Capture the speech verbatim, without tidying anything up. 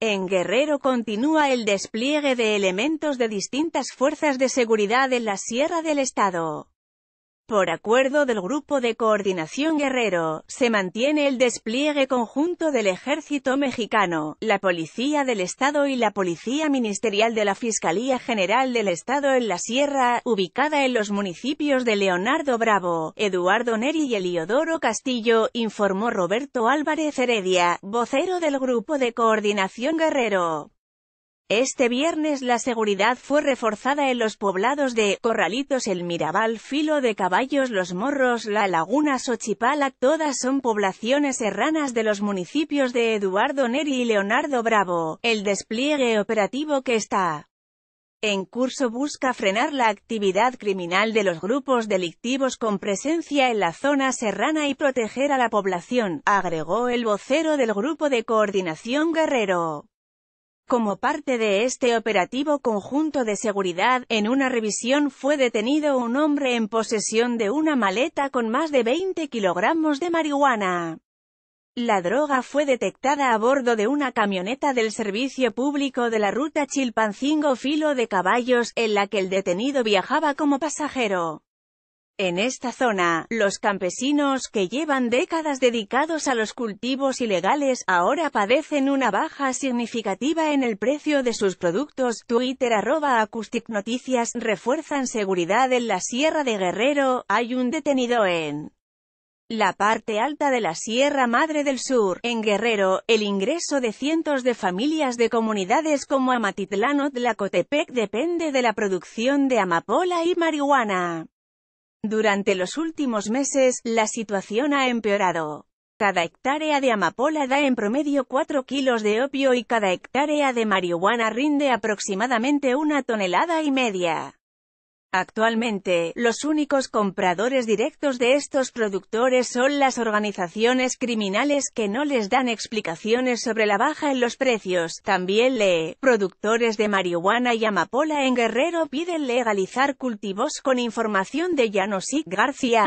En Guerrero continúa el despliegue de elementos de distintas fuerzas de seguridad en la Sierra del Estado. Por acuerdo del Grupo de Coordinación Guerrero, se mantiene el despliegue conjunto del Ejército mexicano, la Policía del Estado y la Policía Ministerial de la Fiscalía General del Estado en la Sierra, ubicada en los municipios de Leonardo Bravo, Eduardo Neri y Eliodoro Castillo, informó Roberto Álvarez Heredia, vocero del Grupo de Coordinación Guerrero. Este viernes la seguridad fue reforzada en los poblados de Corralitos, El Mirabal, Filo de Caballos, Los Morros, La Laguna, Xochipala. Todas son poblaciones serranas de los municipios de Eduardo Neri y Leonardo Bravo. El despliegue operativo que está en curso busca frenar la actividad criminal de los grupos delictivos con presencia en la zona serrana y proteger a la población, agregó el vocero del Grupo de Coordinación Guerrero. Como parte de este operativo conjunto de seguridad, en una revisión fue detenido un hombre en posesión de una maleta con más de veinte kilogramos de marihuana. La droga fue detectada a bordo de una camioneta del servicio público de la ruta Chilpancingo-Filo de Caballos, en la que el detenido viajaba como pasajero. En esta zona, los campesinos que llevan décadas dedicados a los cultivos ilegales, ahora padecen una baja significativa en el precio de sus productos. Twitter arroba Acoustic Noticias. Refuerzan seguridad en la Sierra de Guerrero. Hay un detenido en la parte alta de la Sierra Madre del Sur. En Guerrero, el ingreso de cientos de familias de comunidades como Amatitlán o Tlacotepec depende de la producción de amapola y marihuana. Durante los últimos meses, la situación ha empeorado. Cada hectárea de amapola da en promedio cuatro kilos de opio y cada hectárea de marihuana rinde aproximadamente una tonelada y media. Actualmente, los únicos compradores directos de estos productores son las organizaciones criminales que no les dan explicaciones sobre la baja en los precios. También los productores de marihuana y amapola en Guerrero piden legalizar cultivos con información de Yanosik García.